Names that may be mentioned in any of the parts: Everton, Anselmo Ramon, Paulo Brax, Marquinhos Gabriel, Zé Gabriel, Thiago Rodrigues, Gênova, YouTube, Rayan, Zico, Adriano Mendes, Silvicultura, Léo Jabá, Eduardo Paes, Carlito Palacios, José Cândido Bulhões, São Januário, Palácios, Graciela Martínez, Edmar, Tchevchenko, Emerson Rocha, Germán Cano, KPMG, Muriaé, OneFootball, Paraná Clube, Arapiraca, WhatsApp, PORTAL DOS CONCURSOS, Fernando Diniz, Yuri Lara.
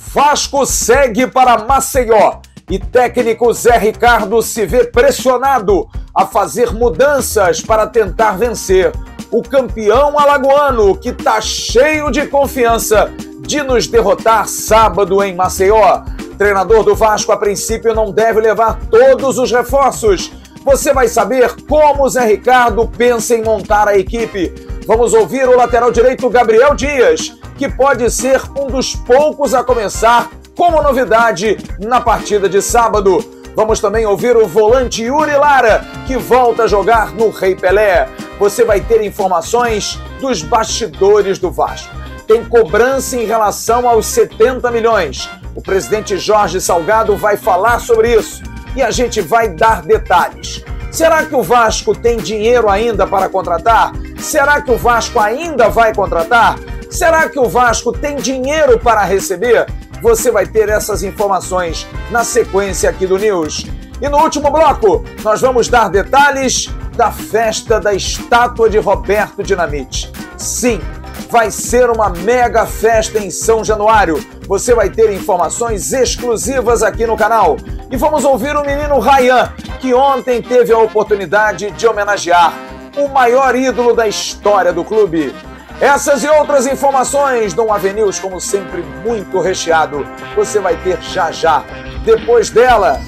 Vasco segue para Maceió e técnico Zé Ricardo se vê pressionado a fazer mudanças para tentar vencer. O campeão alagoano, que está cheio de confiança de nos derrotar sábado em Maceió. Treinador do Vasco, a princípio, não deve levar todos os reforços. Você vai saber como Zé Ricardo pensa em montar a equipe. Vamos ouvir o lateral direito Gabriel Dias, que pode ser um dos poucos a começar como novidade na partida de sábado. Vamos também ouvir o volante Yuri Lara, que volta a jogar no Rei Pelé. Você vai ter informações dos bastidores do Vasco. Tem cobrança em relação aos 70 milhões. O presidente Jorge Salgado vai falar sobre isso e a gente vai dar detalhes. Será que o Vasco tem dinheiro ainda para contratar? Será que o Vasco ainda vai contratar? Será que o Vasco tem dinheiro para receber? Você vai ter essas informações na sequência aqui do News. E no último bloco, nós vamos dar detalhes da festa da estátua de Roberto Dinamite. Sim, vai ser uma mega festa em São Januário. Você vai ter informações exclusivas aqui no canal. E vamos ouvir o menino Rayan, que ontem teve a oportunidade de homenagear o maior ídolo da história do clube. Essas e outras informações do News, como sempre, muito recheado. Você vai ter já já. Depois dela,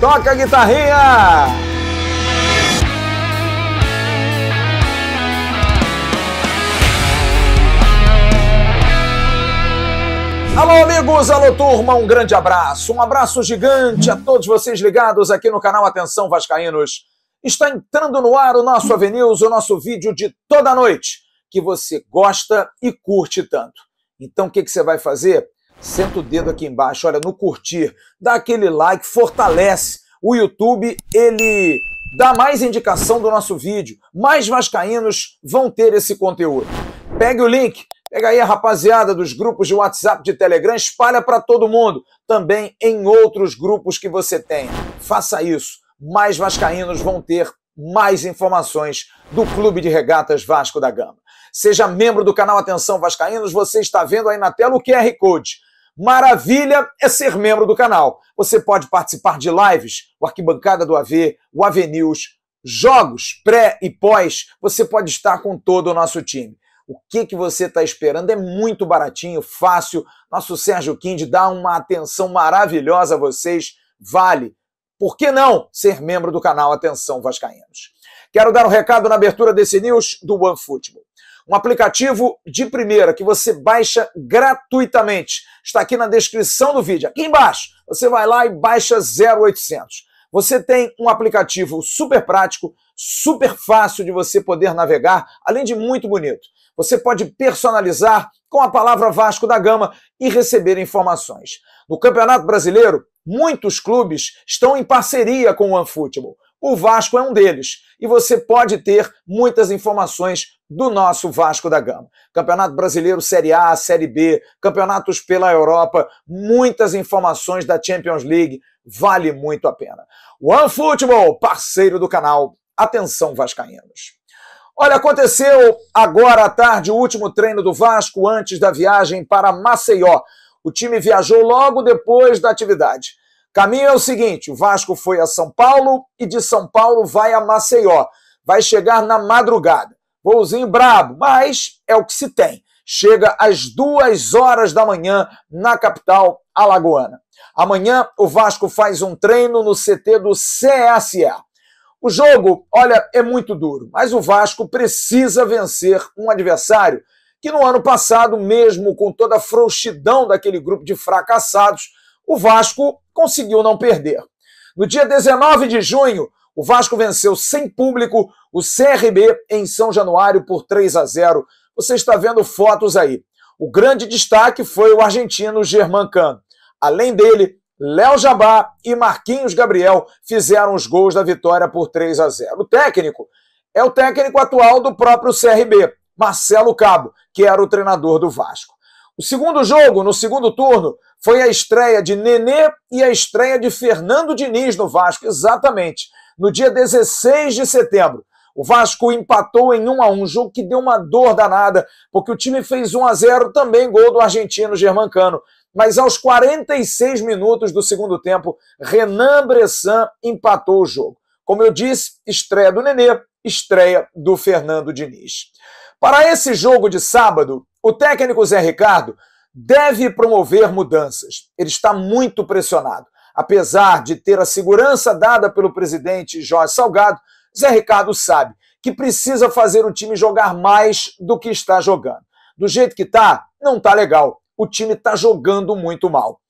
toca a guitarrinha! Alô, amigos! Alô, turma! Um grande abraço! Um abraço gigante a todos vocês ligados aqui no canal. Atenção, vascaínos! Está entrando no ar o nosso News, o nosso vídeo de toda noite, que você gosta e curte tanto. Então o que você vai fazer? Senta o dedo aqui embaixo, olha, no curtir, dá aquele like, fortalece. O YouTube, ele dá mais indicação do nosso vídeo, mais vascaínos vão ter esse conteúdo. Pegue o link, pega aí a rapaziada dos grupos de WhatsApp, de Telegram, espalha para todo mundo, também em outros grupos que você tenha. Faça isso, mais vascaínos vão ter mais informações do Clube de Regatas Vasco da Gama. Seja membro do canal Atenção Vascaínos, você está vendo aí na tela o QR Code. Maravilha é ser membro do canal. Você pode participar de lives, o Arquibancada do AV, o AV News, jogos pré e pós, você pode estar com todo o nosso time. O que você está esperando? É muito baratinho, fácil. Nosso Sérgio Quinde dá uma atenção maravilhosa a vocês. Vale. Por que não ser membro do canal Atenção Vascaínos? Quero dar um recado na abertura desse News do OneFootball. Um aplicativo de primeira que você baixa gratuitamente. Está aqui na descrição do vídeo, aqui embaixo. Você vai lá e baixa 0800. Você tem um aplicativo super prático, super fácil de você poder navegar, além de muito bonito. Você pode personalizar com a palavra Vasco da Gama e receber informações. No Campeonato Brasileiro, muitos clubes estão em parceria com o OneFootball. O Vasco é um deles e você pode ter muitas informações do nosso Vasco da Gama. Campeonato Brasileiro, Série A, Série B, campeonatos pela Europa, muitas informações da Champions League, vale muito a pena. OneFootball, parceiro do canal Atenção Vascaínos. Olha, aconteceu agora à tarde o último treino do Vasco antes da viagem para Maceió. O time viajou logo depois da atividade. Caminho é o seguinte, o Vasco foi a São Paulo e de São Paulo vai a Maceió. Vai chegar na madrugada. Voozinho brabo, mas é o que se tem. Chega às 2 horas da manhã na capital alagoana. Amanhã o Vasco faz um treino no CT do CSA. O jogo, olha, é muito duro, mas o Vasco precisa vencer um adversário que no ano passado, mesmo com toda a frouxidão daquele grupo de fracassados, o Vasco conseguiu não perder. No dia 19 de junho, o Vasco venceu sem público o CRB em São Januário por 3-0. Você está vendo fotos aí. O grande destaque foi o argentino Germán Cano. Além dele, Léo Jabá e Marquinhos Gabriel fizeram os gols da vitória por 3-0. O técnico é o técnico atual do próprio CRB, Marcelo Cabo, que era o treinador do Vasco. O segundo jogo, no segundo turno, foi a estreia de Nenê e a estreia de Fernando Diniz no Vasco, exatamente. No dia 16 de setembro, o Vasco empatou em 1-1, um jogo que deu uma dor danada, porque o time fez 1-0, também gol do argentino Germán Cano. mas aos 46 minutos do segundo tempo, Renan Bressan empatou o jogo. Como eu disse, estreia do Nenê, estreia do Fernando Diniz. Para esse jogo de sábado, o técnico Zé Ricardo deve promover mudanças. Ele está muito pressionado. Apesar de ter a segurança dada pelo presidente Jorge Salgado, Zé Ricardo sabe que precisa fazer o time jogar mais do que está jogando. Do jeito que está, não está legal. O time está jogando muito mal.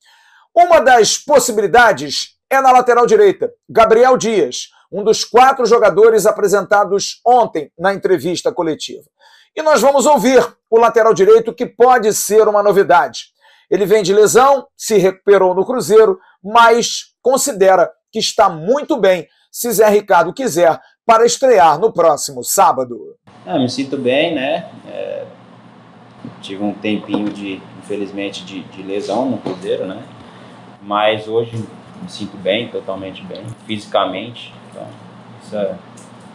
Uma das possibilidades é na lateral direita. Gabriel Dias, um dos 4 jogadores apresentados ontem na entrevista coletiva. E nós vamos ouvir o lateral direito, que pode ser uma novidade. Ele vem de lesão, se recuperou no Cruzeiro, mas considera que está muito bem, se Zé Ricardo quiser, para estrear no próximo sábado. Eu me sinto bem, né? Tive um tempinho, infelizmente, de lesão no Cruzeiro, né? Mas hoje me sinto bem, totalmente bem, fisicamente. Então, isso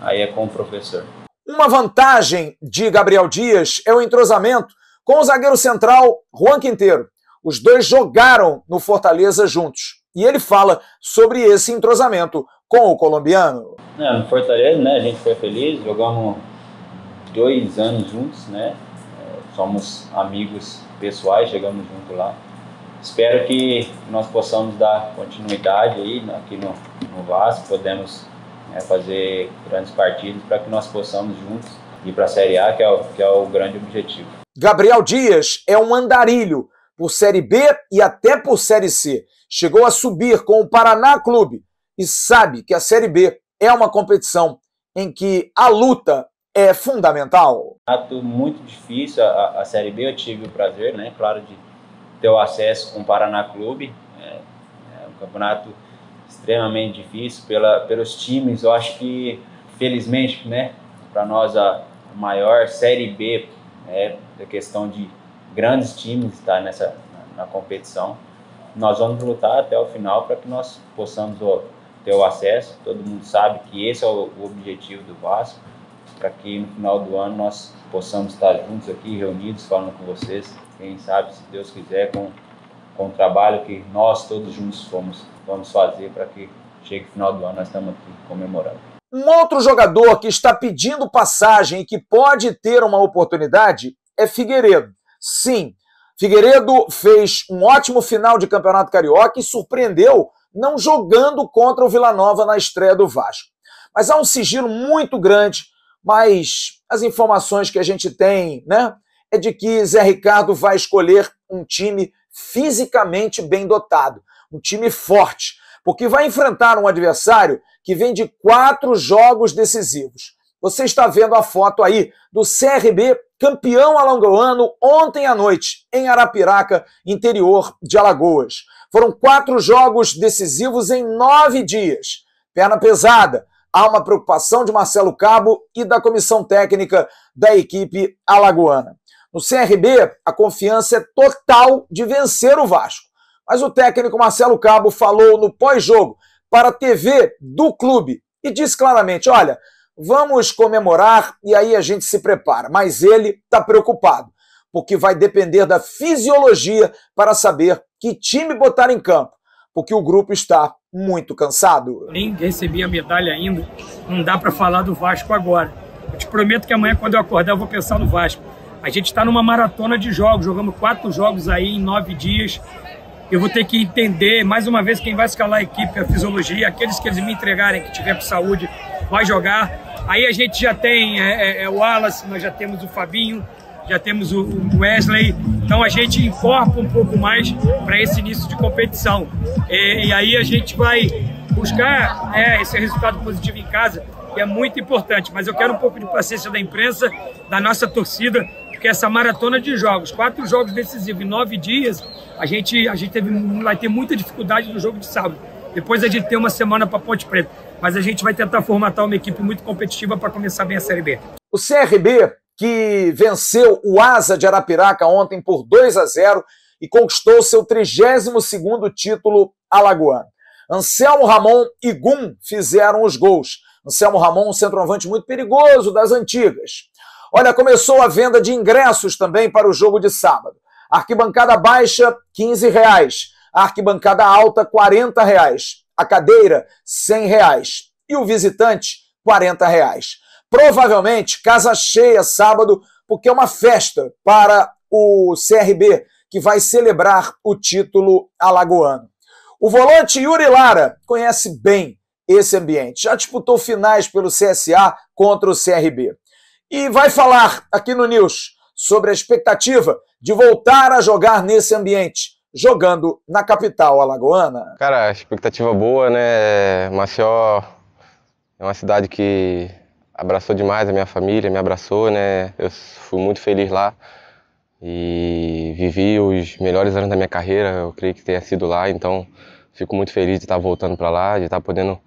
aí é com o professor. Uma vantagem de Gabriel Dias é o entrosamento com o zagueiro central Juan Quintero. Os dois jogaram no Fortaleza juntos. E ele fala sobre esse entrosamento com o colombiano. No Fortaleza, né, a gente foi feliz, jogamos 2 anos juntos, né? Somos amigos pessoais, chegamos junto lá. Espero que nós possamos dar continuidade aí aqui no Vasco, podemos fazer grandes partidas para que nós possamos juntos ir para a Série A, que é o grande objetivo. Gabriel Dias é um andarilho por Série B e até por Série C. Chegou a subir com o Paraná Clube e sabe que a Série B é uma competição em que a luta é fundamental. Ato muito difícil a Série B, eu tive o prazer, né, claro, de ter o acesso com o Paraná Clube, um campeonato extremamente difícil pelos times. Eu acho que, felizmente, né, para nós a maior Série B é a questão de grandes times estar na competição. Nós vamos lutar até o final para que nós possamos ter o acesso. Todo mundo sabe que esse é o objetivo do Vasco, para que no final do ano nós possamos estar juntos aqui, reunidos, falando com vocês. Quem sabe, se Deus quiser, com o trabalho que nós todos juntos vamos fazer para que chegue o final do ano, nós estamos aqui comemorando. Um outro jogador que está pedindo passagem e que pode ter uma oportunidade é Figueiredo. Sim, Figueiredo fez um ótimo final de Campeonato Carioca e surpreendeu não jogando contra o Vila Nova na estreia do Vasco. Mas há um sigilo muito grande, mas as informações que a gente tem, né, é de que Zé Ricardo vai escolher um time fisicamente bem dotado, um time forte, porque vai enfrentar um adversário que vem de 4 jogos decisivos. Você está vendo a foto aí do CRB, campeão alagoano ontem à noite, em Arapiraca, interior de Alagoas. Foram 4 jogos decisivos em 9 dias. Perna pesada. Há uma preocupação de Marcelo Cabo e da comissão técnica da equipe alagoana. No CRB, a confiança é total de vencer o Vasco. Mas o técnico Marcelo Cabo falou no pós-jogo para a TV do clube e disse claramente: olha, vamos comemorar e aí a gente se prepara. Mas ele está preocupado, porque vai depender da fisiologia para saber que time botar em campo, porque o grupo está muito cansado. Nem recebi a medalha ainda, não dá para falar do Vasco agora. Eu te prometo que amanhã, quando eu acordar, eu vou pensar no Vasco. A gente está numa maratona de jogos, jogamos 4 jogos aí em 9 dias. Eu vou ter que entender, mais uma vez, quem vai escalar a equipe, a fisiologia, aqueles que eles me entregarem, que tiver com saúde, vai jogar. Aí a gente já tem o Wallace, nós já temos o Fabinho, já temos o Wesley. Então a gente encorpa um pouco mais para esse início de competição. E aí a gente vai buscar esse resultado positivo em casa, que é muito importante. Mas eu quero um pouco de paciência da imprensa, da nossa torcida, porque essa maratona de jogos, 4 jogos decisivos em 9 dias, a gente vai ter muita dificuldade no jogo de sábado. Depois a gente tem uma semana para Ponte Preta, mas a gente vai tentar formatar uma equipe muito competitiva para começar bem a Série B. O CRB, que venceu o Asa de Arapiraca ontem por 2-0 e conquistou seu 32º título alagoano. Anselmo Ramon e Gum fizeram os gols. Anselmo Ramon, um centroavante muito perigoso das antigas. Olha, começou a venda de ingressos também para o jogo de sábado. Arquibancada baixa, R$15. Arquibancada alta, R$40. A cadeira, R$100. E o visitante, R$40. Provavelmente, casa cheia sábado, porque é uma festa para o CRB, que vai celebrar o título alagoano. O volante Yuri Lara conhece bem esse ambiente. Já disputou finais pelo CSA contra o CRB. E vai falar aqui no News sobre a expectativa de voltar a jogar nesse ambiente, jogando na capital alagoana. Cara, expectativa boa, né? Maceió é uma cidade que abraçou demais a minha família, me abraçou, né? Eu fui muito feliz lá e vivi os melhores anos da minha carreira, eu creio que tenha sido lá, então fico muito feliz de estar voltando para lá, de estar podendo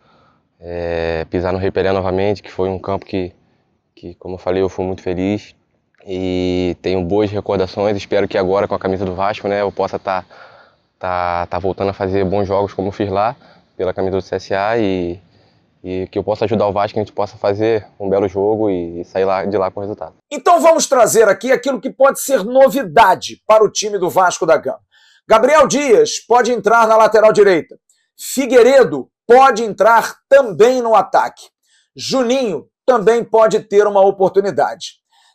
pisar no Rei Pelé novamente, que foi um campo que, como eu falei, eu fui muito feliz e tenho boas recordações. Espero que agora, com a camisa do Vasco, né, eu possa tá voltando a fazer bons jogos como eu fiz lá, pela camisa do CSA, e que eu possa ajudar o Vasco, que a gente possa fazer um belo jogo e sair de lá com o resultado. Então vamos trazer aqui aquilo que pode ser novidade para o time do Vasco da Gama. Gabriel Dias pode entrar na lateral direita. Figueiredo pode entrar também no ataque. Juninho também pode ter uma oportunidade.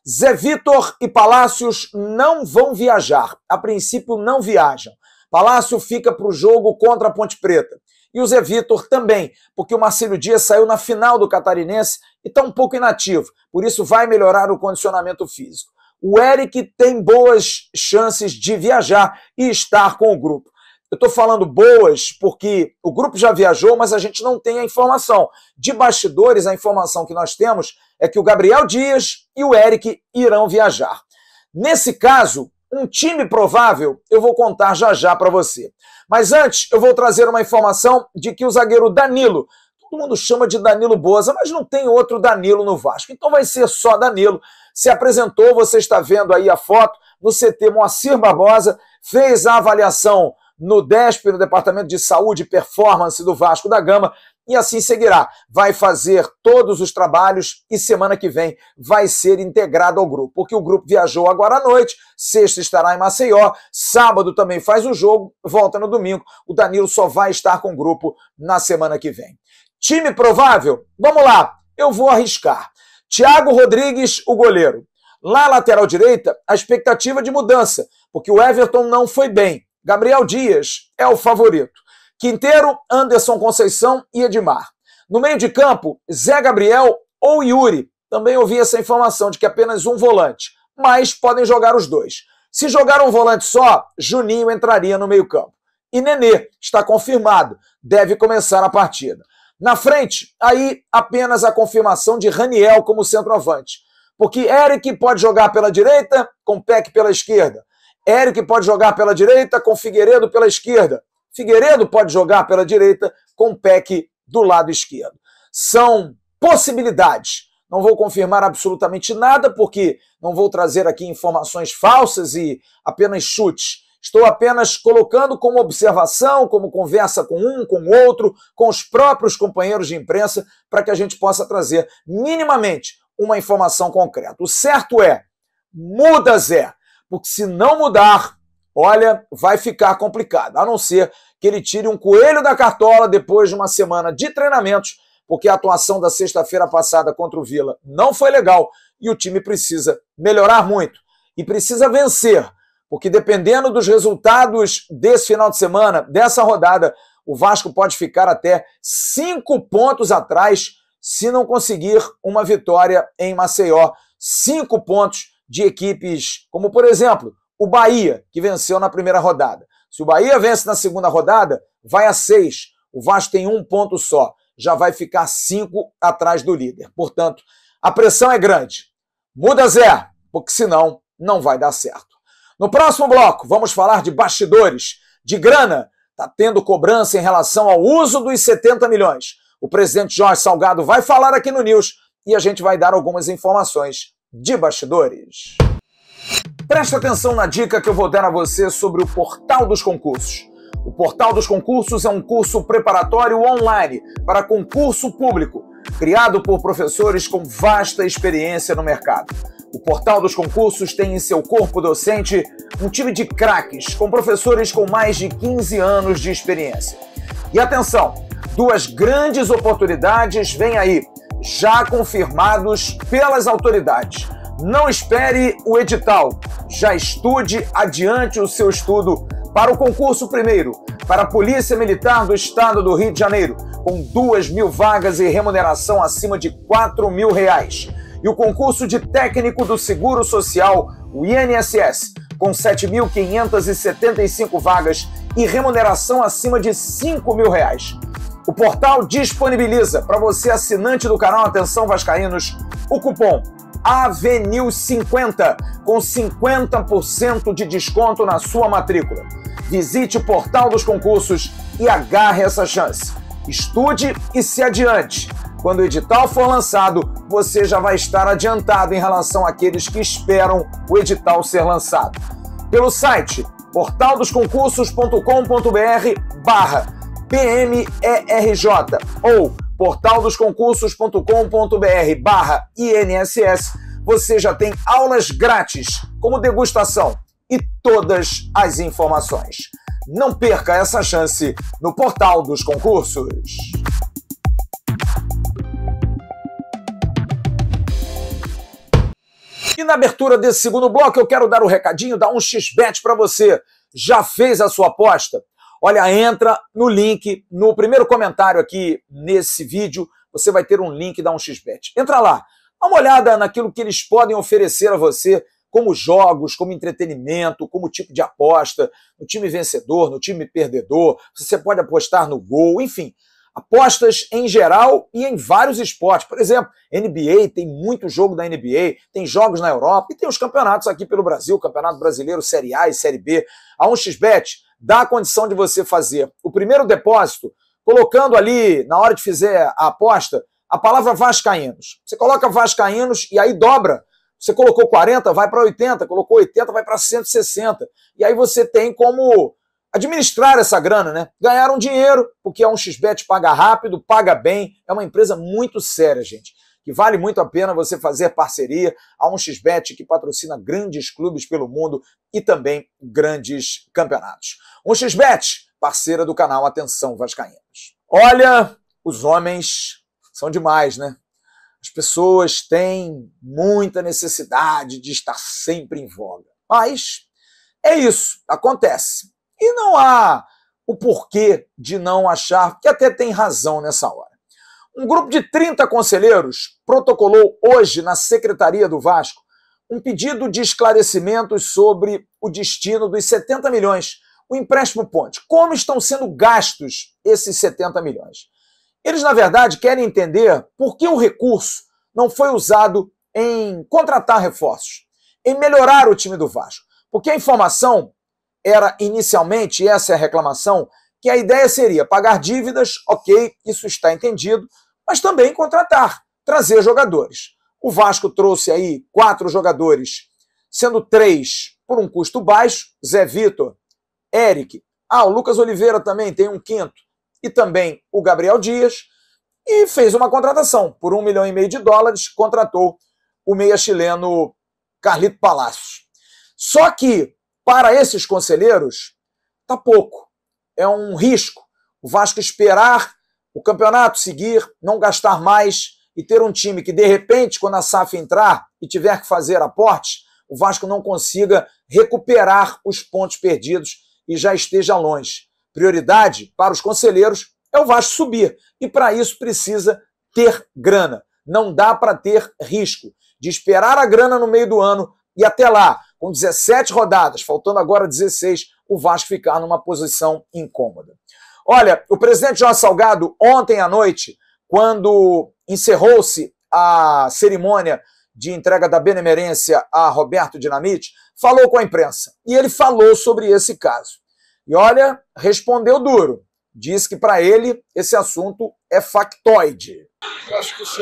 Zé Vitor e Palácios não vão viajar. A princípio não viajam. Palácio fica para o jogo contra a Ponte Preta. E o Zé Vitor também, porque o Marcelo Dias saiu na final do Catarinense e está um pouco inativo. Por isso vai melhorar o condicionamento físico. O Eric tem boas chances de viajar e estar com o grupo. Eu estou falando boas porque o grupo já viajou, mas a gente não tem a informação. De bastidores, a informação que nós temos é que o Gabriel Dias e o Eric irão viajar. Nesse caso, um time provável eu vou contar já para você. Mas antes, eu vou trazer uma informação de que o zagueiro Danilo, todo mundo chama de Danilo Boza, mas não tem outro Danilo no Vasco. Então vai ser só Danilo. Se apresentou, você está vendo aí a foto, no CT Moacir Barbosa, fez a avaliação no DESP, no Departamento de Saúde e Performance do Vasco da Gama, e assim seguirá. Vai fazer todos os trabalhos e semana que vem vai ser integrado ao grupo, porque o grupo viajou agora à noite, sexta estará em Maceió, sábado também faz o jogo, volta no domingo. O Danilo só vai estar com o grupo na semana que vem. Time provável? Vamos lá, eu vou arriscar. Thiago Rodrigues, o goleiro. Lá, lateral direita, a expectativa de mudança, porque o Everton não foi bem. Gabriel Dias é o favorito. Quintero, Anderson Conceição e Edmar. No meio de campo, Zé Gabriel ou Yuri. Também ouvi essa informação de que apenas um volante, mas podem jogar os dois. Se jogar um volante só, Juninho entraria no meio campo. E Nenê está confirmado, deve começar a partida. Na frente, aí apenas a confirmação de Raniel como centroavante, porque Eric pode jogar pela direita, com Pec pela esquerda. Eric pode jogar pela direita, com Figueiredo pela esquerda. Figueiredo pode jogar pela direita, com Pec do lado esquerdo. São possibilidades. Não vou confirmar absolutamente nada, porque não vou trazer aqui informações falsas e apenas chutes. Estou apenas colocando como observação, como conversa com um, com o outro, com os próprios companheiros de imprensa, para que a gente possa trazer minimamente uma informação concreta. O certo é, muda Zé, porque se não mudar, olha, vai ficar complicado, a não ser que ele tire um coelho da cartola depois de uma semana de treinamentos, porque a atuação da sexta-feira passada contra o Vila não foi legal e o time precisa melhorar muito e precisa vencer, porque dependendo dos resultados desse final de semana, dessa rodada, o Vasco pode ficar até 5 pontos atrás se não conseguir uma vitória em Maceió. 5 pontos de equipes como, por exemplo, o Bahia, que venceu na primeira rodada. Se o Bahia vence na segunda rodada, vai a 6. O Vasco tem 1 ponto só. Já vai ficar 5 atrás do líder. Portanto, a pressão é grande. Muda Zé, porque senão não vai dar certo. No próximo bloco, vamos falar de bastidores, de grana. Está tendo cobrança em relação ao uso dos 70 milhões. O presidente Jorge Salgado vai falar aqui no News e a gente vai dar algumas informações de bastidores. Presta atenção na dica que eu vou dar a você sobre o Portal dos Concursos. O Portal dos Concursos é um curso preparatório online para concurso público criado por professores com vasta experiência no mercado. O Portal dos Concursos tem em seu corpo docente um time de craques, com professores com mais de 15 anos de experiência. E atenção, duas grandes oportunidades vêm aí, já confirmados pelas autoridades. Não espere o edital, já estude, adiante o seu estudo para o concurso primeiro, para a Polícia Militar do Estado do Rio de Janeiro, com 2.000 vagas e remuneração acima de R$ 4.000. E o concurso de técnico do Seguro Social, o INSS, com 7.575 vagas e remuneração acima de R$ 5.000. O portal disponibiliza para você, assinante do canal Atenção Vascaínos, o cupom AVNIL50 com 50% de desconto na sua matrícula. Visite o Portal dos Concursos e agarre essa chance. Estude e se adiante. Quando o edital for lançado, você já vai estar adiantado em relação àqueles que esperam o edital ser lançado. Pelo site portaldosconcursos.com.br/PMERJ ou portaldosconcursos.com.br/INSS, você já tem aulas grátis, como degustação, e todas as informações. Não perca essa chance no Portal dos Concursos. E na abertura desse segundo bloco eu quero dar um recadinho da 1xBet para você. Já fez a sua aposta? Olha, entra no link, no primeiro comentário aqui nesse vídeo, você vai ter um link da 1xBet. Entra lá, dá uma olhada naquilo que eles podem oferecer a você como jogos, como entretenimento, como tipo de aposta, no time vencedor, no time perdedor, você pode apostar no gol, enfim. Apostas em geral e em vários esportes. Por exemplo, NBA, tem muito jogo da NBA, tem jogos na Europa e tem os campeonatos aqui pelo Brasil, Campeonato Brasileiro, Série A e Série B. A 1xBet dá a condição de você fazer o primeiro depósito, colocando ali, na hora de fazer a aposta, a palavra Vascaínos. Você coloca Vascaínos e aí dobra. Você colocou 40, vai para 80, colocou 80, vai para 160. E aí você tem como administrar essa grana, né? Ganhar um dinheiro, porque a 1xBet paga rápido, paga bem, é uma empresa muito séria, gente, que vale muito a pena você fazer parceria. A 1xBet, que patrocina grandes clubes pelo mundo e também grandes campeonatos. 1xBet, parceira do canal Atenção Vascaínos. Olha, os homens são demais, né? As pessoas têm muita necessidade de estar sempre em voga. Mas é isso, acontece. E não há o porquê de não achar, porque até tem razão nessa hora. Um grupo de 30 conselheiros protocolou hoje na Secretaria do Vasco um pedido de esclarecimentos sobre o destino dos 70 milhões, o empréstimo Ponte. Como estão sendo gastos esses 70 milhões? Eles, na verdade, querem entender por que o recurso não foi usado em contratar reforços, em melhorar o time do Vasco. Porque a informação era inicialmente, essa é a reclamação, que a ideia seria pagar dívidas, ok, isso está entendido, mas também contratar, trazer jogadores. O Vasco trouxe aí 4 jogadores, sendo 3 por um custo baixo, Zé Vitor, Eric, o Lucas Oliveira também tem um quinto, e também o Gabriel Dias, e fez uma contratação, por $1,5 milhão, contratou o meia chileno Carlito Palacios. Só que para esses conselheiros, tá pouco. É um risco. O Vasco esperar o campeonato seguir, não gastar mais e ter um time que, de repente, quando a SAF entrar e tiver que fazer aportes, o Vasco não consiga recuperar os pontos perdidos e já esteja longe. Prioridade para os conselheiros é o Vasco subir. E para isso precisa ter grana. Não dá para ter risco de esperar a grana no meio do ano e até lá, com 17 rodadas, faltando agora 16, o Vasco ficar numa posição incômoda. Olha, o presidente Jorge Salgado, ontem à noite, quando encerrou-se a cerimônia de entrega da benemerência a Roberto Dinamite, falou com a imprensa. E ele falou sobre esse caso. E olha, respondeu duro. Diz que para ele esse assunto é factoide. Eu acho que isso,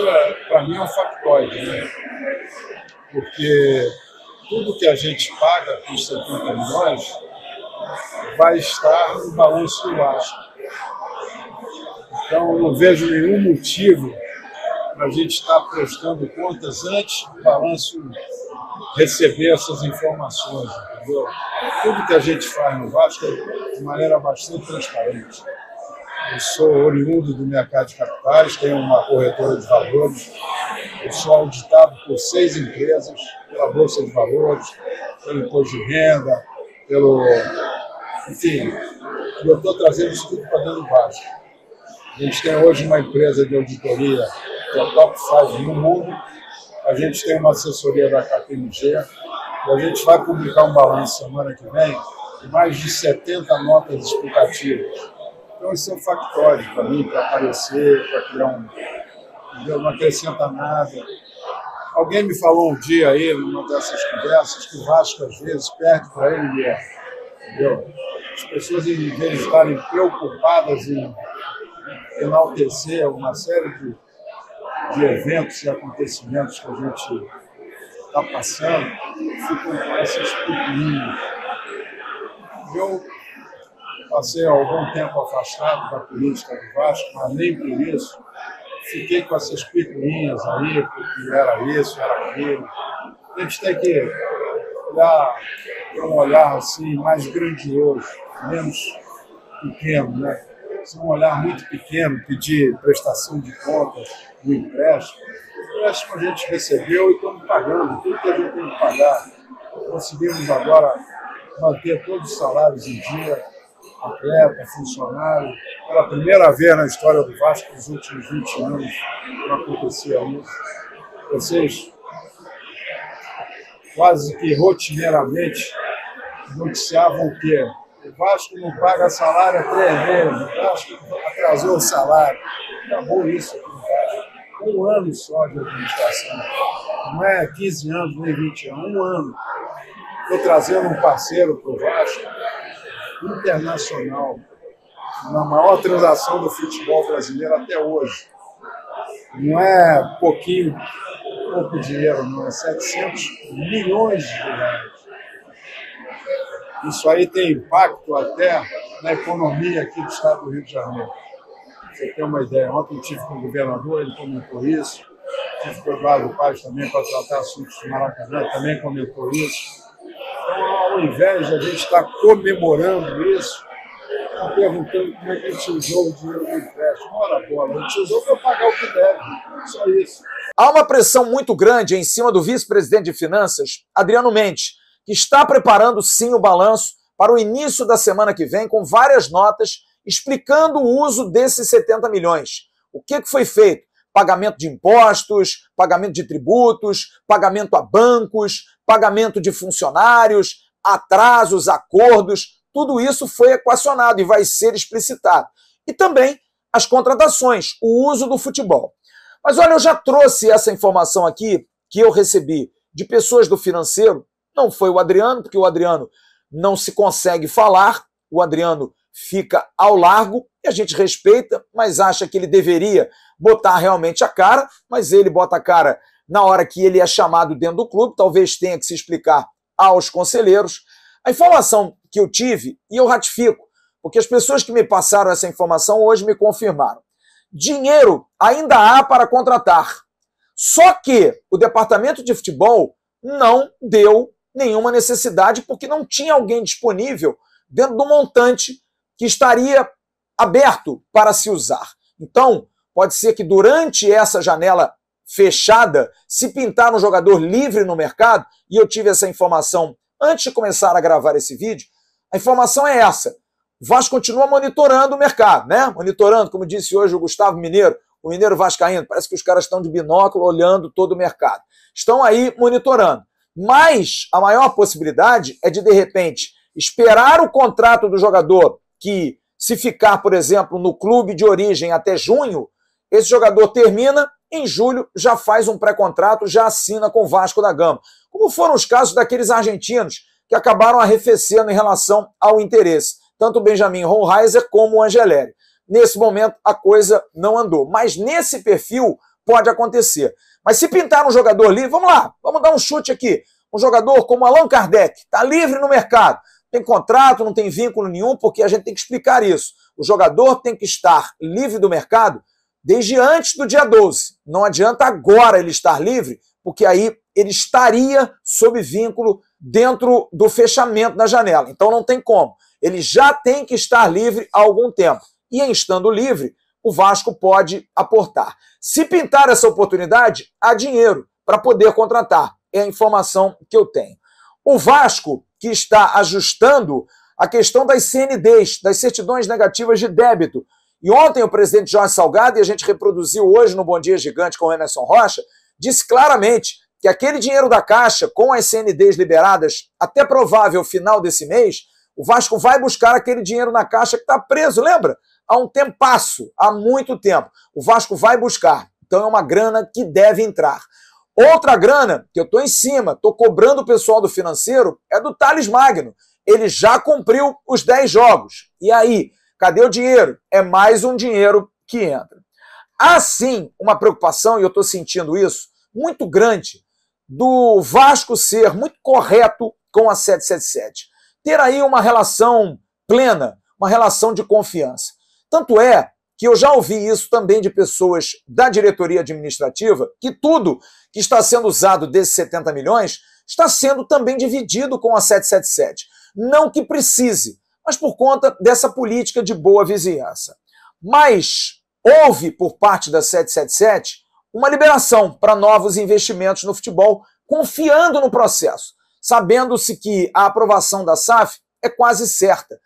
para mim, é um factoide, né? Porque tudo que a gente paga com 70 milhões vai estar no balanço do Vasco. Então, eu não vejo nenhum motivo para a gente estar prestando contas antes do balanço receber essas informações, entendeu? Tudo que a gente faz no Vasco é de maneira bastante transparente. Eu sou oriundo do mercado de capitais, tenho uma corretora de valores, eu sou auditado por 6 empresas, pela Bolsa de Valores, pelo Imposto de Renda, pelo... Enfim, eu estou trazendo isso tudo para dentro do Vasco. A gente tem hoje uma empresa de auditoria que é a top 5 no mundo, a gente tem uma assessoria da KPMG, e a gente vai publicar um balanço semana que vem, de mais de 70 notas explicativas. Então isso é um factório para mim, para aparecer, para criar um... Entendeu? Não acrescenta nada. Alguém me falou um dia aí, numa dessas conversas, que o Vasco às vezes perde para ele mesmo, entendeu? As pessoas, em vez de estarem preocupadas em enaltecer uma série de eventos e acontecimentos que a gente está passando, ficam com esses pequeninos. Eu passei algum tempo afastado da política do Vasco, mas nem por isso fiquei com essas picuinhas aí, porque era isso, era aquilo. A gente tem que olhar para um olhar assim, mais grandioso, menos pequeno, né? Se um olhar muito pequeno, pedir prestação de contas do empréstimo, o empréstimo a gente recebeu e estamos pagando, tudo que a gente tem que pagar. Conseguimos agora manter todos os salários em dia, atleta, funcionário, pela primeira vez na história do Vasco, nos últimos 20 anos, não acontecia isso. Vocês, quase que rotineiramente, noticiavam o quê? O Vasco não paga salário há 3 meses, o Vasco atrasou o salário. Acabou isso aqui no Vasco. 1 ano só de administração. Não é 15 anos, nem 20 anos, 1 ano. Estou trazendo um parceiro para o Vasco, internacional, na maior transação do futebol brasileiro até hoje. Não é pouco dinheiro, não, é 700 milhões de reais. Isso aí tem impacto até na economia aqui do estado do Rio de Janeiro. Você tem uma ideia, ontem eu estive com o governador, ele comentou isso, estive com o Eduardo Paes também para tratar assuntos do Maracanã, também comentou isso. Ao invés de a gente estar comemorando isso, está perguntando como é que a gente usou o dinheiro do empréstimo. Ora, bola, a gente usou para pagar o que deve, só isso. Há uma pressão muito grande em cima do vice-presidente de Finanças, Adriano Mendes, que está preparando sim o balanço para o início da semana que vem, com várias notas explicando o uso desses 70 milhões. O que foi feito? Pagamento de impostos, pagamento de tributos, pagamento a bancos, pagamento de funcionários, atrasos, acordos, tudo isso foi equacionado e vai ser explicitado. E também as contratações, o uso do futebol. Mas olha, eu já trouxe essa informação aqui que eu recebi de pessoas do financeiro, não foi o Adriano, porque o Adriano não se consegue falar, o Adriano fica ao largo, e a gente respeita, mas acha que ele deveria botar realmente a cara, mas ele bota a cara na hora que ele é chamado dentro do clube, talvez tenha que se explicar aos conselheiros. A informação que eu tive, e eu ratifico, porque as pessoas que me passaram essa informação hoje me confirmaram. Dinheiro ainda há para contratar. Só que o departamento de futebol não deu nenhuma necessidade, porque não tinha alguém disponível dentro do montante que estaria aberto para se usar. Então, pode ser que durante essa janela fechada, se pintar um jogador livre no mercado, e eu tive essa informação antes de começar a gravar esse vídeo, a informação é essa. O Vasco continua monitorando o mercado, né? Monitorando, como disse hoje o Gustavo Mineiro, o Mineiro Vascaíno, parece que os caras estão de binóculo olhando todo o mercado. Estão aí monitorando. Mas a maior possibilidade é de repente, esperar o contrato do jogador que, se ficar, por exemplo, no clube de origem até junho, esse jogador termina, em julho já faz um pré-contrato, já assina com o Vasco da Gama. Como foram os casos daqueles argentinos que acabaram arrefecendo em relação ao interesse, tanto o Benjamin Hohlheiser como o Angeleri. Nesse momento a coisa não andou, mas nesse perfil pode acontecer. Mas se pintar um jogador livre, vamos lá, vamos dar um chute aqui. Um jogador como Allan Kardec, está livre no mercado, tem contrato, não tem vínculo nenhum, porque a gente tem que explicar isso. O jogador tem que estar livre do mercado desde antes do dia 12. Não adianta agora ele estar livre, porque aí ele estaria sob vínculo dentro do fechamento da janela. Então não tem como. Ele já tem que estar livre há algum tempo. E em estando livre, o Vasco pode aportar. Se pintar essa oportunidade, há dinheiro para poder contratar. É a informação que eu tenho. O Vasco, que está ajustando a questão das CNDs, das certidões negativas de débito. E ontem o presidente Jorge Salgado, e a gente reproduziu hoje no Bom Dia Gigante com o Emerson Rocha, disse claramente que aquele dinheiro da Caixa, com as CNDs liberadas até provável final desse mês, o Vasco vai buscar aquele dinheiro na Caixa que está preso, lembra? Há um tempasso, há muito tempo. O Vasco vai buscar. Então é uma grana que deve entrar. Outra grana, que eu estou em cima, estou cobrando o pessoal do financeiro, é do Thales Magno. Ele já cumpriu os 10 jogos. E aí, cadê o dinheiro? É mais um dinheiro que entra. Há sim uma preocupação, e eu estou sentindo isso, muito grande, do Vasco ser muito correto com a 777. Ter aí uma relação plena, uma relação de confiança. Tanto é que eu já ouvi isso também de pessoas da diretoria administrativa, que tudo que está sendo usado desses 70 milhões está sendo também dividido com a 777. Não que precise, mas por conta dessa política de boa vizinhança. Mas houve, por parte da 777, uma liberação para novos investimentos no futebol, confiando no processo, sabendo-se que a aprovação da SAF é quase certa.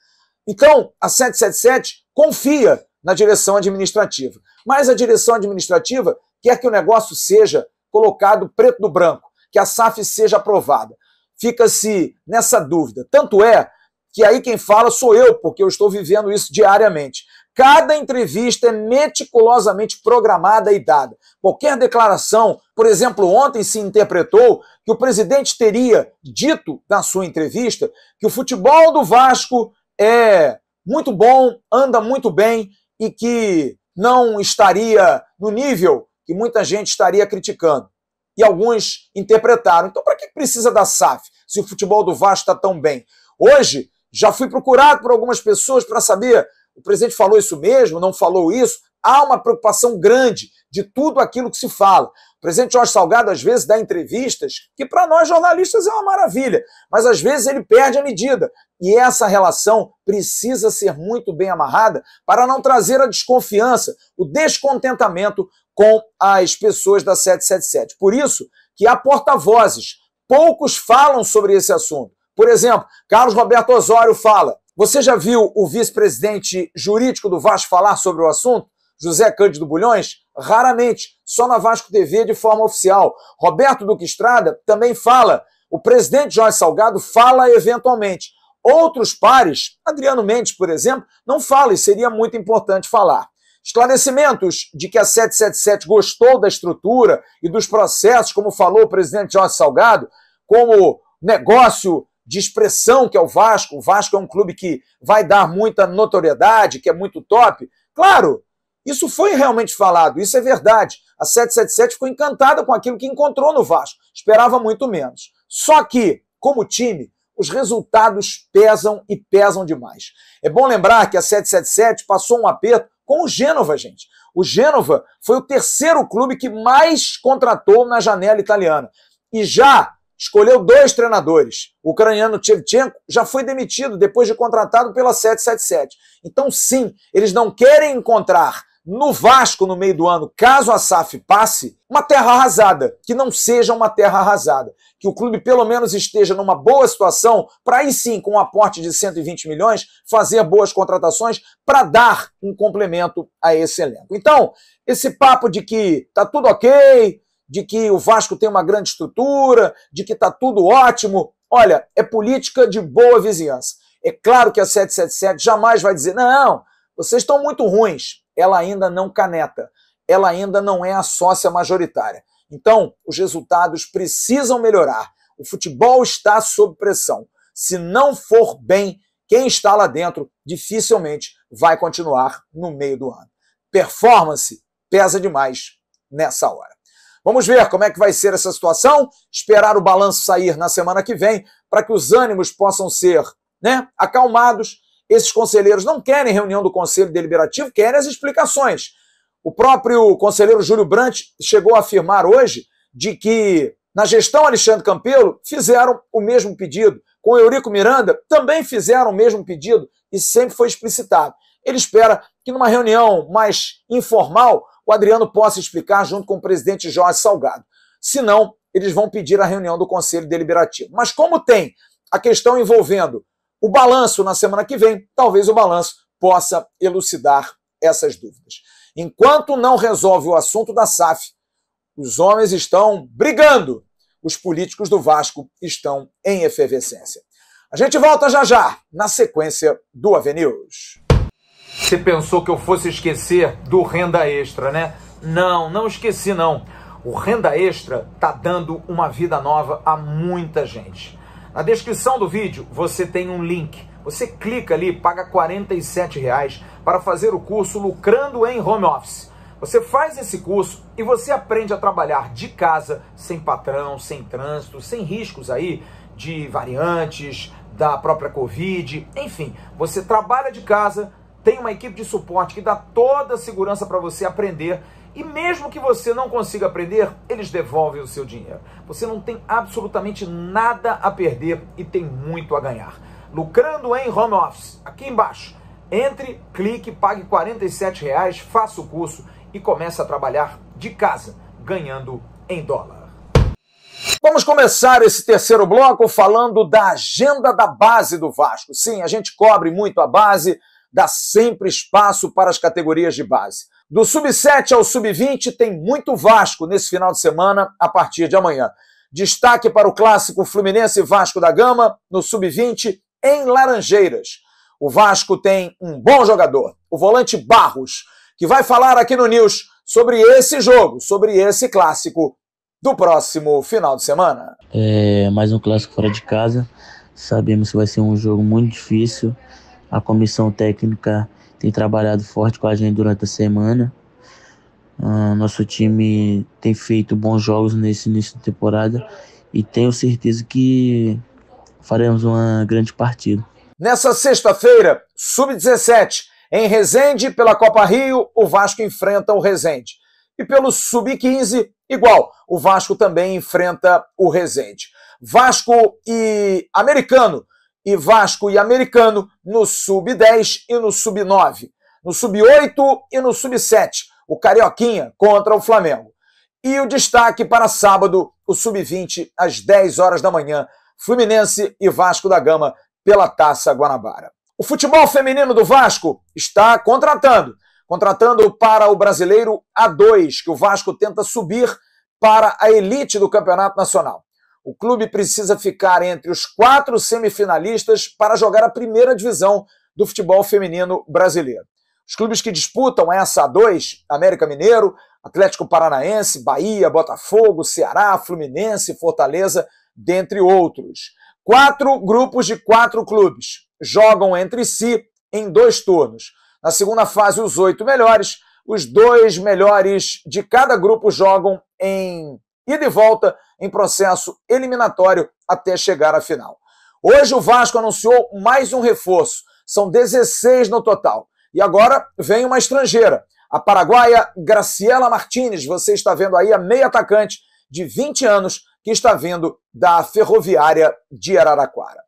Então, a 777 confia na direção administrativa. Mas a direção administrativa quer que o negócio seja colocado preto no branco, que a SAF seja aprovada. Fica-se nessa dúvida. Tanto é que aí quem fala sou eu, porque eu estou vivendo isso diariamente. Cada entrevista é meticulosamente programada e dada. Qualquer declaração, por exemplo, ontem se interpretou que o presidente teria dito na sua entrevista que o futebol do Vasco é muito bom, anda muito bem e que não estaria no nível que muita gente estaria criticando. E alguns interpretaram. Então, para que precisa da SAF se o futebol do Vasco está tão bem? Hoje, já fui procurado por algumas pessoas para saber, o presidente falou isso mesmo, não falou isso? Há uma preocupação grande de tudo aquilo que se fala. O presidente Jorge Salgado, às vezes, dá entrevistas que para nós jornalistas é uma maravilha, mas às vezes ele perde a medida. E essa relação precisa ser muito bem amarrada para não trazer a desconfiança, o descontentamento com as pessoas da 777. Por isso que há porta-vozes, poucos falam sobre esse assunto. Por exemplo, Carlos Roberto Osório fala: você já viu o vice-presidente jurídico do Vasco falar sobre o assunto? José Cândido Bulhões? Raramente, só na Vasco TV de forma oficial. Roberto Duque Estrada também fala. O presidente Jorge Salgado fala eventualmente. Outros pares, Adriano Mendes, por exemplo, não fala e seria muito importante falar. Esclarecimentos de que a 777 gostou da estrutura e dos processos, como falou o presidente Jorge Salgado, como negócio de expressão que é o Vasco. O Vasco é um clube que vai dar muita notoriedade, que é muito top. Claro, isso foi realmente falado, isso é verdade. A 777 ficou encantada com aquilo que encontrou no Vasco. Esperava muito menos. Só que, como time, os resultados pesam e pesam demais. É bom lembrar que a 777 passou um aperto com o Gênova, gente. O Gênova foi o terceiro clube que mais contratou na janela italiana. E já escolheu dois treinadores. O ucraniano Tchevchenko já foi demitido depois de contratado pela 777. Então, sim, eles não querem encontrar no Vasco, no meio do ano, caso a SAF passe, uma terra arrasada, que não seja uma terra arrasada. Que o clube pelo menos esteja numa boa situação para aí sim, com um aporte de 120 milhões, fazer boas contratações para dar um complemento a esse elenco. Então, esse papo de que tá tudo ok, de que o Vasco tem uma grande estrutura, de que está tudo ótimo. Olha, é política de boa vizinhança. É claro que a 777 jamais vai dizer, não, vocês estão muito ruins. Ela ainda não caneta, ela ainda não é a sócia majoritária. Então, os resultados precisam melhorar. O futebol está sob pressão. Se não for bem, quem está lá dentro dificilmente vai continuar no meio do ano. Performance pesa demais nessa hora. Vamos ver como é que vai ser essa situação, esperar o balanço sair na semana que vem, para que os ânimos possam ser, acalmados. Esses conselheiros não querem reunião do Conselho Deliberativo, querem as explicações. O próprio conselheiro Júlio Brandt chegou a afirmar hoje de que na gestão Alexandre Campelo fizeram o mesmo pedido. Com Eurico Miranda também fizeram o mesmo pedido e sempre foi explicitado. Ele espera que numa reunião mais informal o Adriano possa explicar junto com o presidente Jorge Salgado. Se não, eles vão pedir a reunião do Conselho Deliberativo. Mas como tem a questão envolvendo o balanço na semana que vem, talvez o balanço possa elucidar essas dúvidas. Enquanto não resolve o assunto da SAF, os homens estão brigando. Os políticos do Vasco estão em efervescência. A gente volta já já, na sequência do AV News. Você pensou que eu fosse esquecer do Renda Extra, né? Não, não esqueci não. O Renda Extra tá dando uma vida nova a muita gente. Na descrição do vídeo você tem um link. Você clica ali, paga R$ 47,00 para fazer o curso Lucrando em Home Office. Você faz esse curso e você aprende a trabalhar de casa, sem patrão, sem trânsito, sem riscos aí de variantes, da própria Covid, enfim. Você trabalha de casa, tem uma equipe de suporte que dá toda a segurança para você aprender. E mesmo que você não consiga aprender, eles devolvem o seu dinheiro. Você não tem absolutamente nada a perder e tem muito a ganhar. Lucrando em Home Office, aqui embaixo. Entre, clique, pague R$ 47,00, faça o curso e comece a trabalhar de casa, ganhando em dólar. Vamos começar esse terceiro bloco falando da agenda da base do Vasco. Sim, a gente cobre muito a base, dá sempre espaço para as categorias de base. Do sub-7 ao sub-20 tem muito Vasco nesse final de semana a partir de amanhã. Destaque para o clássico Fluminense Vasco da Gama no sub-20 em Laranjeiras. O Vasco tem um bom jogador, o volante Barros, que vai falar aqui no News sobre esse jogo, sobre esse clássico do próximo final de semana. É mais um clássico fora de casa. Sabemos que vai ser um jogo muito difícil. A comissão técnica tem trabalhado forte com a gente durante a semana. Nosso time tem feito bons jogos nesse início da temporada e tenho certeza que faremos uma grande partida. Nessa sexta-feira, sub-17, em Resende, pela Copa Rio, o Vasco enfrenta o Resende. E pelo sub-15, igual, o Vasco também enfrenta o Resende. Vasco e Americano no sub-10 e no sub-9. No sub-8 e no sub-7, o Carioquinha contra o Flamengo. E o destaque para sábado, o sub-20, às 10 horas da manhã, Fluminense e Vasco da Gama, pela Taça Guanabara. O futebol feminino do Vasco está contratando para o brasileiro A2, que o Vasco tenta subir para a elite do Campeonato Nacional. O clube precisa ficar entre os 4 semifinalistas para jogar a primeira divisão do futebol feminino brasileiro. Os clubes que disputam essa A2, América Mineiro, Atlético Paranaense, Bahia, Botafogo, Ceará, Fluminense, Fortaleza, dentre outros. 4 grupos de 4 clubes jogam entre si em 2 turnos. Na segunda fase, os 8 melhores, os 2 melhores de cada grupo jogam em ida e volta em processo eliminatório até chegar à final. Hoje o Vasco anunciou mais um reforço, são 16 no total. E agora vem uma estrangeira, a paraguaia Graciela Martínez, você está vendo aí a meia atacante de 20 anos, que está vindo da Ferroviária de Araraquara.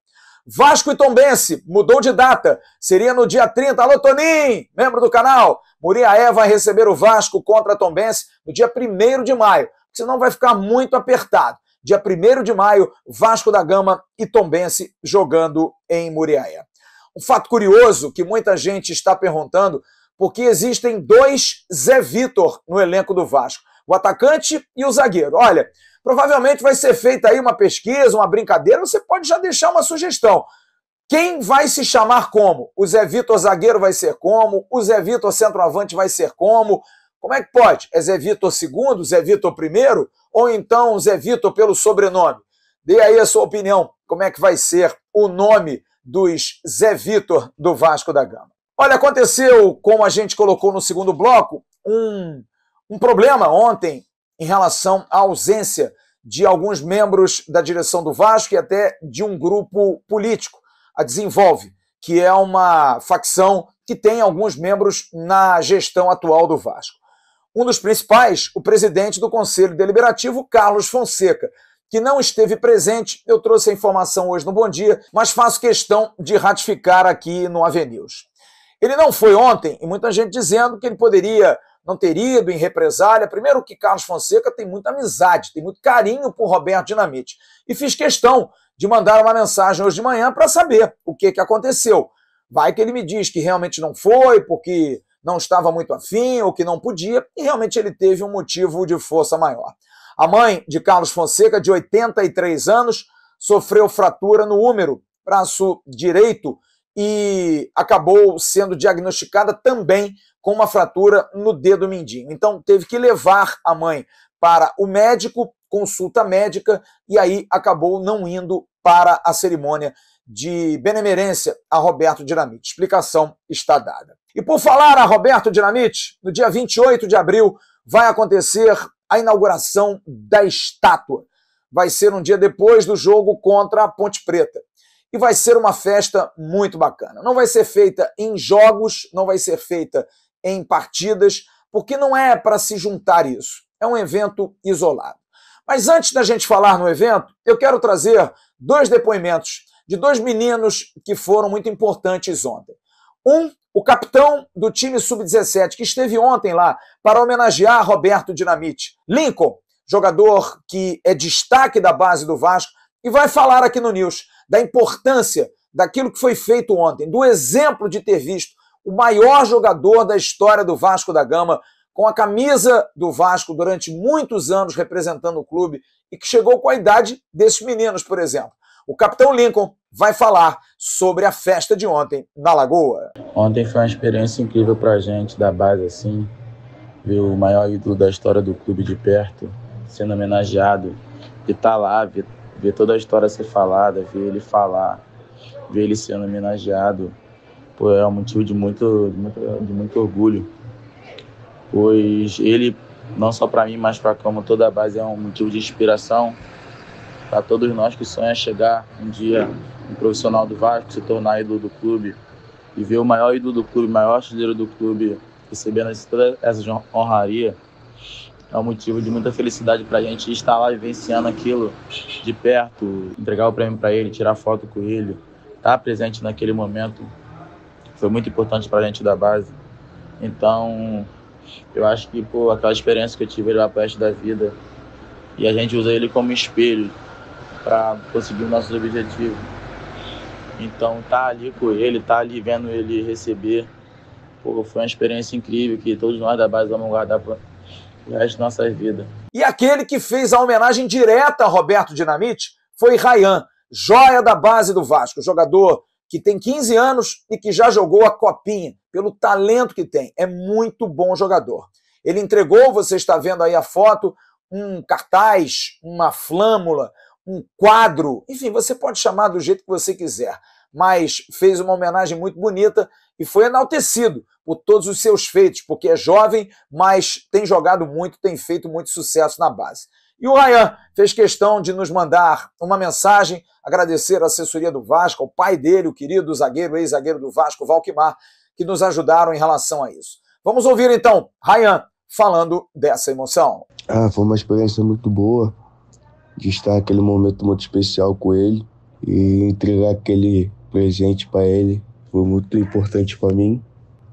Vasco e Tombense mudou de data, seria no dia 30. Alô, Toninho, membro do canal. Muriaé vai receber o Vasco contra Tombense no dia 1º de maio, senão vai ficar muito apertado. Dia 1º de maio, Vasco da Gama e Tombense jogando em Muriaé. Um fato curioso que muita gente está perguntando, porque existem 2 Zé Vitor no elenco do Vasco, o atacante e o zagueiro. Olha, provavelmente vai ser feita aí uma pesquisa, uma brincadeira, você pode já deixar uma sugestão. Quem vai se chamar como? O Zé Vitor zagueiro vai ser como? O Zé Vitor centroavante vai ser como? Como é que pode? É Zé Vitor II, Zé Vitor I? Ou então Zé Vitor pelo sobrenome? Dê aí a sua opinião, como é que vai ser o nome dos Zé Vitor do Vasco da Gama. Olha, aconteceu, como a gente colocou no segundo bloco, um problema ontem, em relação à ausência de alguns membros da direção do Vasco e até de um grupo político, a Desenvolve, que é uma facção que tem alguns membros na gestão atual do Vasco. Um dos principais, o presidente do Conselho Deliberativo, Carlos Fonseca, que não esteve presente. Eu trouxe a informação hoje no Bom Dia, mas faço questão de ratificar aqui no AV News. Ele não foi ontem, e muita gente dizendo que ele poderia não ter ido em represália. Primeiro que Carlos Fonseca tem muita amizade, tem muito carinho por Roberto Dinamite. E fiz questão de mandar uma mensagem hoje de manhã para saber o que aconteceu. Vai que ele me diz que realmente não foi, porque não estava muito afim ou que não podia, e realmente ele teve um motivo de força maior. A mãe de Carlos Fonseca, de 83 anos, sofreu fratura no húmero, braço direito, e acabou sendo diagnosticada também com uma fratura no dedo mindinho. Então teve que levar a mãe para o médico, consulta médica, e aí acabou não indo para a cerimônia de benemerência a Roberto Dinamite. Explicação está dada. E por falar a Roberto Dinamite, no dia 28 de abril vai acontecer a inauguração da estátua. Vai ser um dia depois do jogo contra a Ponte Preta. E vai ser uma festa muito bacana. Não vai ser feita em jogos, não vai ser feita em partidas, porque não é para se juntar isso. É um evento isolado. Mas antes da gente falar no evento, eu quero trazer dois depoimentos de dois meninos que foram muito importantes ontem. Um, o capitão do time sub-17, que esteve ontem lá para homenagear Roberto Dinamite, Lincoln, jogador que é destaque da base do Vasco, e vai falar aqui no News da importância daquilo que foi feito ontem, do exemplo de ter visto o maior jogador da história do Vasco da Gama, com a camisa do Vasco durante muitos anos representando o clube, e que chegou com a idade desses meninos, por exemplo. O capitão Lincoln vai falar sobre a festa de ontem na Lagoa. Ontem foi uma experiência incrível pra gente, da base, assim, ver o maior ídolo da história do clube de perto sendo homenageado, e estar lá, ver toda a história ser falada, ver ele falar, ver ele sendo homenageado. Pô, é um motivo de muito orgulho, pois ele, não só para mim, mas para como toda a base, é um motivo de inspiração para todos nós que sonham chegar um dia um profissional do Vasco, se tornar ídolo do clube, e ver o maior ídolo do clube, o maior artilheiro do clube, recebendo toda essa honraria, é um motivo de muita felicidade para a gente estar lá vivenciando aquilo de perto, entregar o prêmio para ele, tirar foto com ele, estar presente naquele momento, foi muito importante para a gente da base. Então, eu acho que, pô, aquela experiência que eu tive, ele vai para o resto da vida, e a gente usa ele como espelho para conseguir nossos objetivos. Então, tá ali com ele, tá ali vendo ele receber, pô, foi uma experiência incrível que todos nós da base vamos guardar para o resto da nossa vida. E aquele que fez a homenagem direta a Roberto Dinamite foi Rayan, joia da base do Vasco, jogador que tem 15 anos e que já jogou a Copinha, pelo talento que tem. É muito bom jogador. Ele entregou, você está vendo aí a foto, um cartaz, uma flâmula, um quadro, enfim, você pode chamar do jeito que você quiser, mas fez uma homenagem muito bonita e foi enaltecido por todos os seus feitos, porque é jovem, mas tem jogado muito, tem feito muito sucesso na base. E o Rayan fez questão de nos mandar uma mensagem, agradecer a assessoria do Vasco, ao pai dele, o querido zagueiro, ex-zagueiro do Vasco, Valquimar, que nos ajudaram em relação a isso. Vamos ouvir então Rayan falando dessa emoção. Ah, foi uma experiência muito boa de estar naquele momento muito especial com ele, e entregar aquele presente para ele foi muito importante para mim.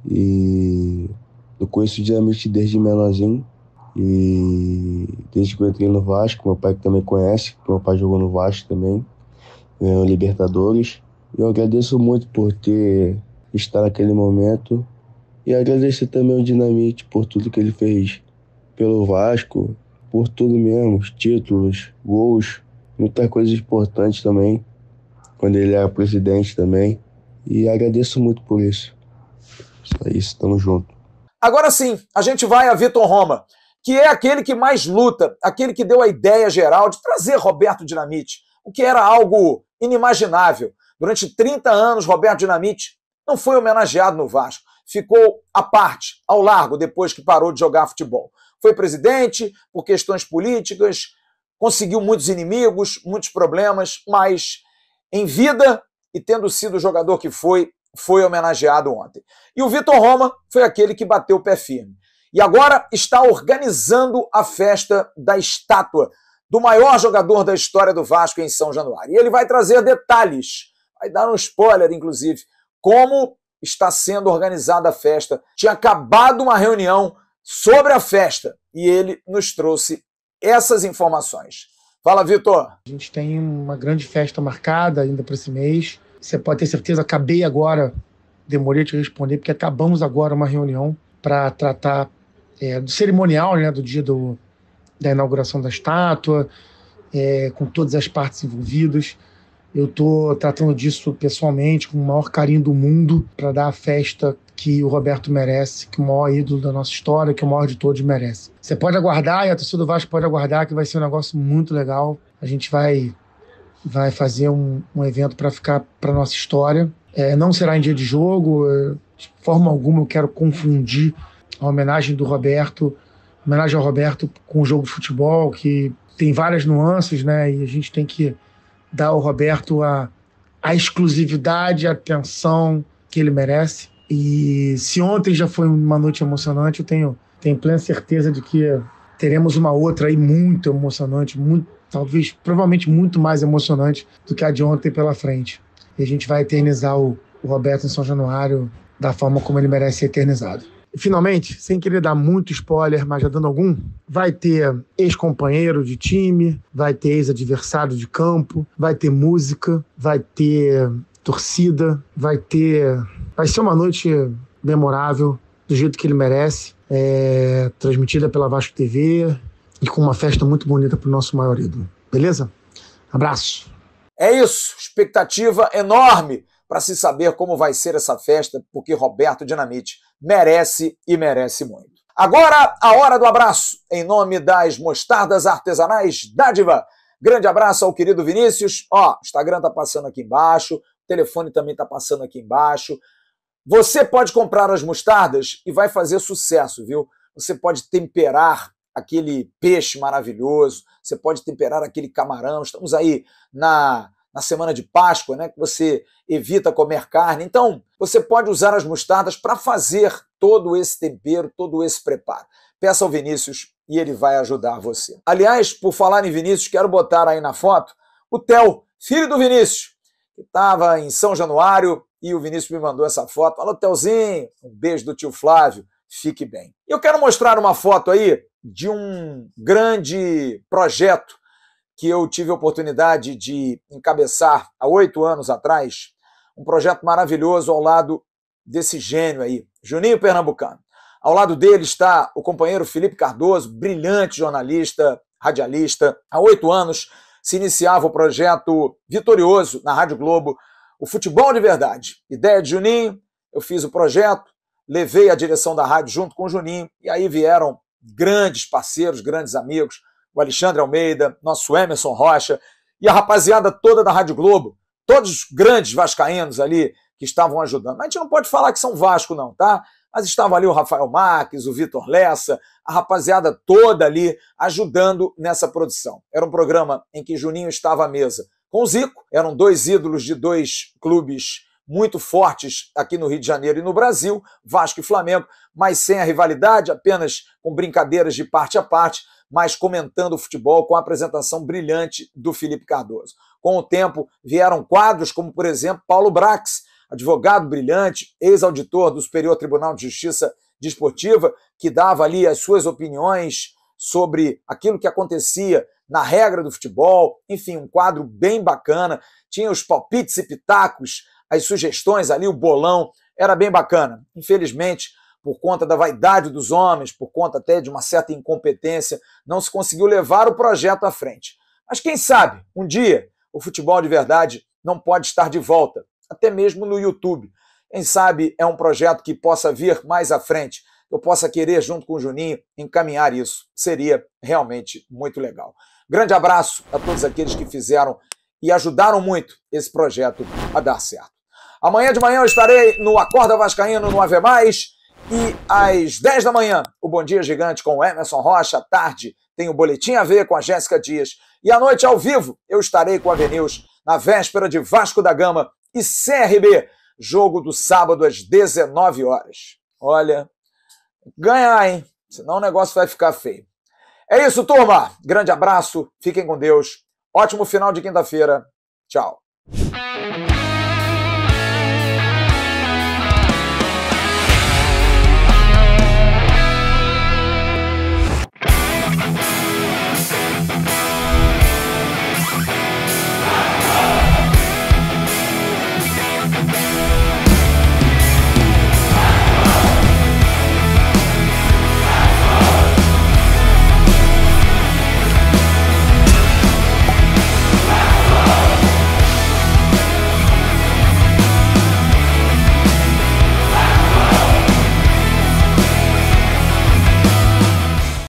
E eu conheço o Dinamite desde menorzinho, e desde que eu entrei no Vasco, meu pai também conhece, meu pai jogou no Vasco também, ganhou Libertadores. Eu agradeço muito por ter estado naquele momento, e agradecer também ao Dinamite por tudo que ele fez pelo Vasco, por tudo mesmo, títulos, gols, muita coisa importante também, quando ele era presidente também, e agradeço muito por isso. Só isso, tamo junto. Agora sim, a gente vai a Vitor Roma, que é aquele que mais luta, aquele que deu a ideia geral de trazer Roberto Dinamite, o que era algo inimaginável. Durante 30 anos, Roberto Dinamite não foi homenageado no Vasco, ficou à parte, ao largo, depois que parou de jogar futebol. Foi presidente, por questões políticas, conseguiu muitos inimigos, muitos problemas, mas em vida e tendo sido o jogador que foi homenageado ontem. E o Vitor Roma foi aquele que bateu o pé firme. e agora está organizando a festa da estátua do maior jogador da história do Vasco em São Januário. E ele vai trazer detalhes, vai dar um spoiler, inclusive, como está sendo organizada a festa. Tinha acabado uma reunião sobre a festa e ele nos trouxe essas informações. Fala, Vitor. A gente tem uma grande festa marcada ainda para esse mês. Você pode ter certeza, acabei agora, demorei a te responder, porque acabamos agora uma reunião para tratar do cerimonial, né, do dia da inauguração da estátua, com todas as partes envolvidas. Eu estou tratando disso pessoalmente, com o maior carinho do mundo, para dar a festa que o Roberto merece, que o maior ídolo da nossa história, que o maior de todos merece. Você pode aguardar, e a torcida do Vasco pode aguardar, que vai ser um negócio muito legal. A gente vai fazer um evento para ficar para nossa história. Não será em dia de jogo, de forma alguma eu quero confundir a homenagem do Roberto, homenagem ao Roberto, com o jogo de futebol, que tem várias nuances, né? E a gente tem que dar ao Roberto a exclusividade, a atenção que ele merece. E se ontem já foi uma noite emocionante, eu tenho plena certeza de que teremos uma outra aí muito emocionante, provavelmente muito mais emocionante do que a de ontem pela frente. E a gente vai eternizar o Roberto em São Januário da forma como ele merece ser eternizado. Finalmente, sem querer dar muito spoiler, mas já dando algum, vai ter ex-companheiro de time, vai ter ex-adversário de campo, vai ter música, vai ter torcida, vai ser uma noite memorável, do jeito que ele merece, transmitida pela Vasco TV e com uma festa muito bonita para o nosso maior ídolo. Beleza? Abraço! É isso, expectativa enorme para se saber como vai ser essa festa, porque Roberto Dinamite merece e merece muito. Agora, a hora do abraço, em nome das mostardas artesanais Dádiva. Grande abraço ao querido Vinícius. Ó, o Instagram tá passando aqui embaixo, o telefone também tá passando aqui embaixo. Você pode comprar as mostardas e vai fazer sucesso, viu? Você pode temperar aquele peixe maravilhoso, você pode temperar aquele camarão. Estamos aí na semana de Páscoa, né, que você evita comer carne. Então, você pode usar as mostardas para fazer todo esse tempero, todo esse preparo. Peça ao Vinícius e ele vai ajudar você. Aliás, por falar em Vinícius, quero botar aí na foto o Theo, filho do Vinícius, que estava em São Januário, e o Vinícius me mandou essa foto. Alô, Theozinho, um beijo do tio Flávio, fique bem. Eu quero mostrar uma foto aí de um grande projeto que eu tive a oportunidade de encabeçar há 8 anos atrás, um projeto maravilhoso ao lado desse gênio aí, Juninho Pernambucano. Ao lado dele está o companheiro Felipe Cardoso, brilhante jornalista, radialista. Há 8 anos se iniciava o projeto vitorioso na Rádio Globo, o Futebol de Verdade. Ideia de Juninho, eu fiz o projeto, levei a direção da rádio junto com o Juninho, e aí vieram grandes parceiros, grandes amigos, o Alexandre Almeida, nosso Emerson Rocha e a rapaziada toda da Rádio Globo, todos os grandes vascaínos ali que estavam ajudando. Mas a gente não pode falar que são Vasco não, tá? Mas estava ali o Rafael Marques, o Vitor Lessa, a rapaziada toda ali ajudando nessa produção. Era um programa em que Juninho estava à mesa com o Zico, eram 2 ídolos de 2 clubes muito fortes aqui no Rio de Janeiro e no Brasil, Vasco e Flamengo, mas sem a rivalidade, apenas com brincadeiras de parte a parte, mas comentando o futebol com a apresentação brilhante do Felipe Cardoso. Com o tempo, vieram quadros como, por exemplo, Paulo Brax, advogado brilhante, ex-auditor do Superior Tribunal de Justiça Desportiva, que dava ali as suas opiniões sobre aquilo que acontecia na regra do futebol. Enfim, um quadro bem bacana. Tinha os palpites e pitacos, as sugestões ali, o bolão. Era bem bacana. Infelizmente, por conta da vaidade dos homens, por conta até de uma certa incompetência, não se conseguiu levar o projeto à frente. Mas quem sabe, um dia, o Futebol de Verdade não pode estar de volta, até mesmo no YouTube. Quem sabe é um projeto que possa vir mais à frente, eu possa querer, junto com o Juninho, encaminhar isso. Seria realmente muito legal. Grande abraço a todos aqueles que fizeram e ajudaram muito esse projeto a dar certo. Amanhã de manhã eu estarei no Acorda Vascaíno, no AV+, e às 10 da manhã, o Bom Dia Gigante com o Emerson Rocha. À tarde, tem o Boletim AV com a Jéssica Dias. E à noite, ao vivo, eu estarei com a AV News na véspera de Vasco da Gama e CRB, jogo do sábado às 19 horas. Olha, ganhar, hein? Senão o negócio vai ficar feio. É isso, turma. Grande abraço. Fiquem com Deus. Ótimo final de quinta-feira. Tchau.